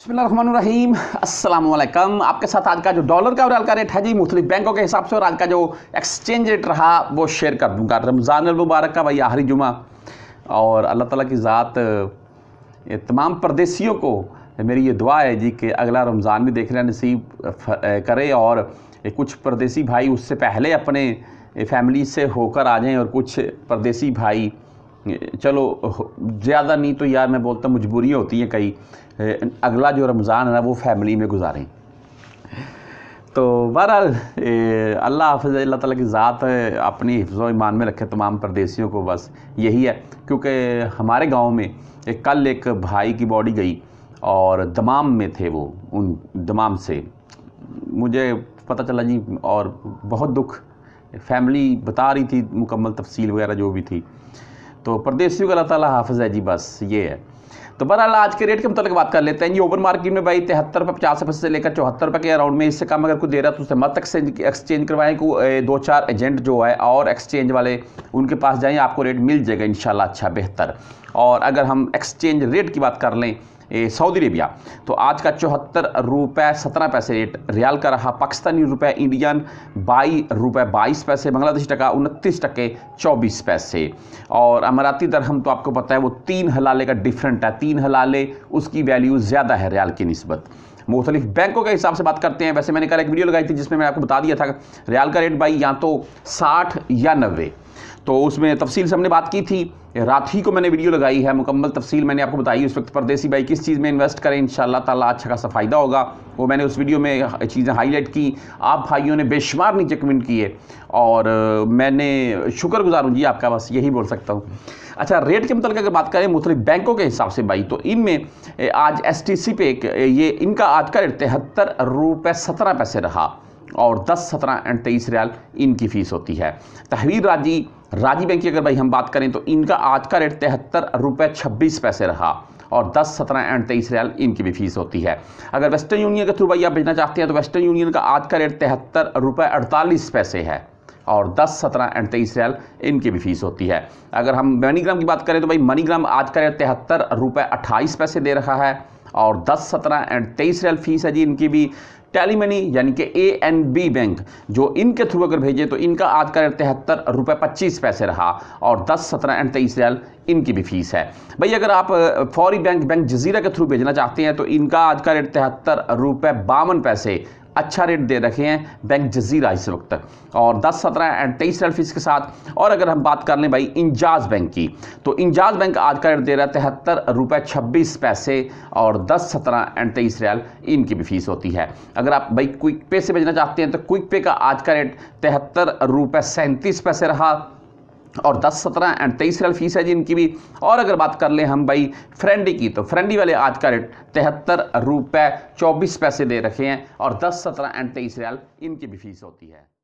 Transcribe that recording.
बिस्मिल्लाहिर्रहमानिर्रहीम, अस्सलामुअलैकुम। आपके साथ आज का जो डॉलर का और रियाल का रेट है जी मुख्तलिफ बैंकों के हिसाब से, और आज का जो एक्सचेंज रेट रहा वो शेयर कर दूंगा। रमज़ान अल मुबारक का भाई आखिरी जुमा, और अल्लाह ताला की ज़ात तमाम परदेसियों को मेरी ये दुआ है जी कि अगला रमज़ान भी देखना नसीब करे, और कुछ परदेसी भाई उससे पहले अपने फैमिली से होकर आ जाएँ, और कुछ परदेसी भाई चलो ज़्यादा नहीं तो यार मैं बोलता मजबूरी होती है कई, अगला जो रमज़ान है ना वो फैमिली में गुजारें। तो बहरहाल अल्लाह हाफ़िज़, अल्लाह ताला की ज़ात अपनी हिफ्ज़ो ईमान में रखे तमाम परदेसियों को। बस यही है, क्योंकि हमारे गांव में कल एक भाई की बॉडी गई और दमाम में थे वो, उन दमाम से मुझे पता चला जी, और बहुत दुख। फैमिली बता रही थी मुकम्मल तफसील वगैरह जो भी थी, तो परदेसियों का अल्लाह ताला हाफ़िज़ है जी। बस ये है। तो बहरहाल आज के रेट के मतलब बात कर लेते हैं जी। ओपन मार्केट में भाई 73 रुपये 50 पैसे से लेकर 74 रुपये के अराउंड में, इससे कम अगर कोई दे रहा तो उससे मत एक्सचेंज करवाएं। को दो चार एजेंट जो है और एक्सचेंज वाले उनके पास जाएँ, आपको रेट मिल जाएगा इंशाल्लाह अच्छा बेहतर। और अगर हम एक्सचेंज रेट की बात कर लें सऊदी अरेबिया, तो आज का 74 रुपये 17 पैसे रेट रियाल का रहा। पाकिस्तानी रुपये इंडियन 22 रुपये 22 पैसे, बांग्लादेशी टका 29 टके 24 पैसे, और अमराती दरहम तो आपको पता है वो 3 हलाले का डिफरेंट है, 3 हलाले उसकी वैल्यू ज़्यादा है रियाल की निस्बत। मुख्तलिफ बैंकों के हिसाब से बात करते हैं। वैसे मैंने कल एक वीडियो लगाई थी जिसमें मैं आपको बता दिया था रियाल का रेट भाई या तो 60 या 90, तो उसमें तफसील से हमने बात की थी। रात ही को मैंने वीडियो लगाई है, मुकम्मल तफसील मैंने आपको बताई। उस वक्त परदेसी भाई किस चीज़ में इन्वेस्ट करें, इंशाल्लाह ताला अच्छा खासा फ़ायदा होगा। वो मैंने उस वीडियो में चीज़ें हाईलाइट की, आप भाइयों ने बेशुमार नीचे कमेंट किए और मैंने शुक्रगुजार हूँ जी आपका, बस यही बोल सकता हूँ। अच्छा, रेट के मतलब अगर बात करें मुख्तलिफ बैंकों के हिसाब से भाई, तो इनमें आज STC पे ये इनका आज का रेट 73 रुपये 17 पैसे रहा, और 10, 17 और 23 रियाल इनकी फ़ीस होती है। तहवीर राजी बैंक की अगर भाई हम बात करें तो इनका आज का रेट 73 रुपये 26 पैसे रहा, और 10, 17 और 23 रियाल इनकी भी फीस होती है। अगर वेस्टर्न यूनियन के थ्रू भाई आप भेजना चाहते हैं तो वेस्टर्न यूनियन का आज का रेट 73 रुपये 48 पैसे है, और 10, 17 और 23 रियाल इनकी भी फीस होती है। अगर हम मनीग्राम की बात करें तो भाई मनीग्राम आज का रेट 73 रुपये 28 पैसे दे रहा है, और 10, 17 और 23 रियाल फीस है जी इनकी भी। टेली मनी यानी कि A एंड B बैंक जो इनके थ्रू अगर भेजें तो इनका आज का रेट 73 रुपये 25 पैसे रहा, और 10, 17 और 23 रियाल इनकी भी फीस है भाई। अगर आप फौरी बैंक जजीरा के थ्रू भेजना चाहते हैं तो इनका आज का रेट 73 रुपये 52 पैसे, अच्छा रेट दे रखे हैं बैंक जजीरा इस वक्त, और 10, 17 और 23 रियाल फीस के साथ। और अगर हम बात कर लें भाई इंजाज बैंक की, तो इंजाज बैंक आज का रेट दे रहा है 73 रुपये 26 पैसे, और 10, 17 और 23 रियाल इनकी भी फीस होती है। अगर आप भाई क्विक पे से भेजना चाहते हैं तो क्विक पे का आज का रेट 73 रुपये 37 पैसे रहा, और 10, 17 और 23 रियाल फीस है जी इनकी भी। और अगर बात कर लें हम भाई फ्रेंडी की, तो फ्रेंडी वाले आज का रेट 73 रुपये 24 पैसे दे रखे हैं, और 10, 17 और 23 रियाल इनकी भी फीस होती है।